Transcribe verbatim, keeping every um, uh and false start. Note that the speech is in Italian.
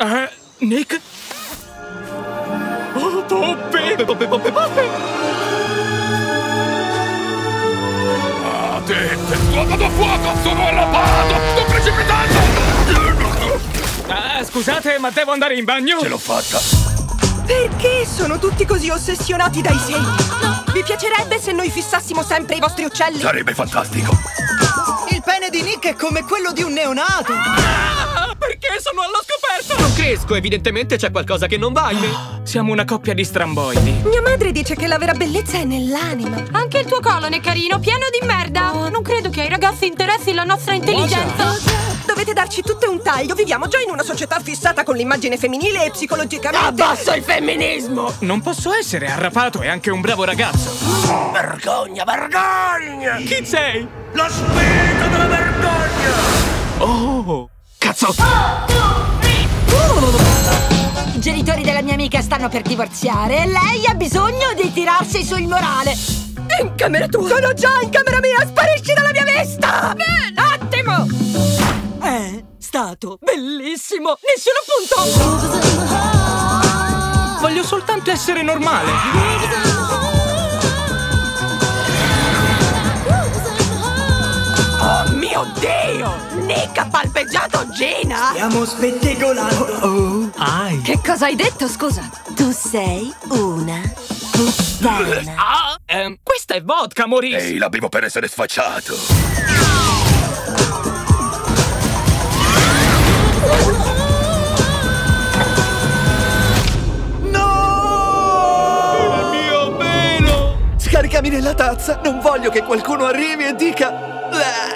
Uh, Nick? Oh, Poppe! Poppe, Poppe, Poppe! Attente! Squadra da fuoco! Sono arrabbiato! Sto precipitando! Ah, scusate, ma devo andare in bagno? Ce l'ho fatta! Perché sono tutti così ossessionati dai segni? Vi piacerebbe se noi fissassimo sempre i vostri uccelli? Sarebbe fantastico! Il pene di Nick è come quello di un neonato! Ah, perché sono allo scoperto? Non cresco, evidentemente c'è qualcosa che non va in me. Siamo una coppia di stramboidi. Mia madre dice che la vera bellezza è nell'anima. Anche il tuo colon è carino, pieno di merda. Oh, non credo che ai ragazzi interessi la nostra intelligenza. Dovete darci tutte un taglio, viviamo già in una società fissata con l'immagine femminile e psicologicamente... Abbasso il femminismo! Non posso essere arrapato e anche un bravo ragazzo. Oh, vergogna, vergogna! Chi sei? Lo spirito della vergogna! Oh, cazzo! I genitori della mia amica stanno per divorziare e lei ha bisogno di tirarsi sul morale. In camera tua? Sono già in camera mia, sparisci dalla mia vista! Bene! Attimo! È stato bellissimo! Nessuno punto! Voglio soltanto essere normale! Oh mio Dio! Nick ha palpeggiato Gina! Stiamo spettegolando! Oh, ai! Che cosa hai detto, scusa? Tu sei una puttana! Ah, ehm, questa è vodka, Maurice! Ehi, la bevo per essere sfacciato! Caricami nella tazza, non voglio che qualcuno arrivi e dica...